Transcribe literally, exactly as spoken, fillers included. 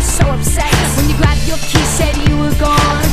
was so upset. When you grabbed your keys, said you were gone.